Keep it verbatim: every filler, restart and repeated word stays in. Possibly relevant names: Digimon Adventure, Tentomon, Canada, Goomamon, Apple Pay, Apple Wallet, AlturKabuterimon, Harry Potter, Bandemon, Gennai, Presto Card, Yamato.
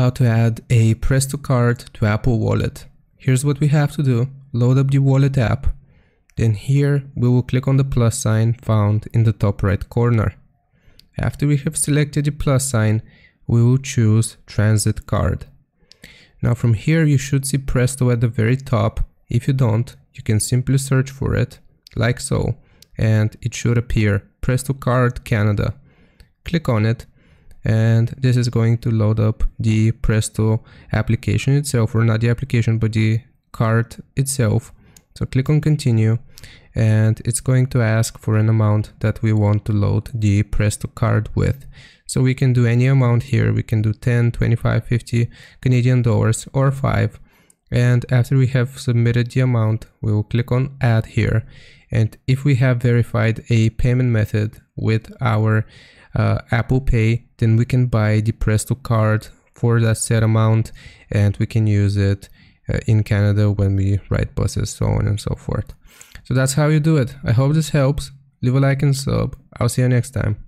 How to add a Presto card to Apple Wallet. Here's what we have to do. Load up the Wallet app. Then here we will click on the plus sign found in the top right corner. After we have selected the plus sign, we will choose Transit Card. Now from here you should see Presto at the very top. If you don't, you can simply search for it, like so, and it should appear Presto Card Canada. Click on it, and this is going to load up the Presto application itself, or not the application, but the card itself. So click on continue, and it's going to ask for an amount that we want to load the Presto card with. So we can do any amount here. We can do ten, twenty-five, fifty Canadian dollars or five. And after we have submitted the amount, we will click on add here. And if we have verified a payment method with our uh, Apple Pay, then we can buy the Presto card for that set amount, and we can use it Uh, in Canada when we ride buses, so on and so forth. So that's how you do it. I hope this helps. Leave a like and sub. I'll see you next time.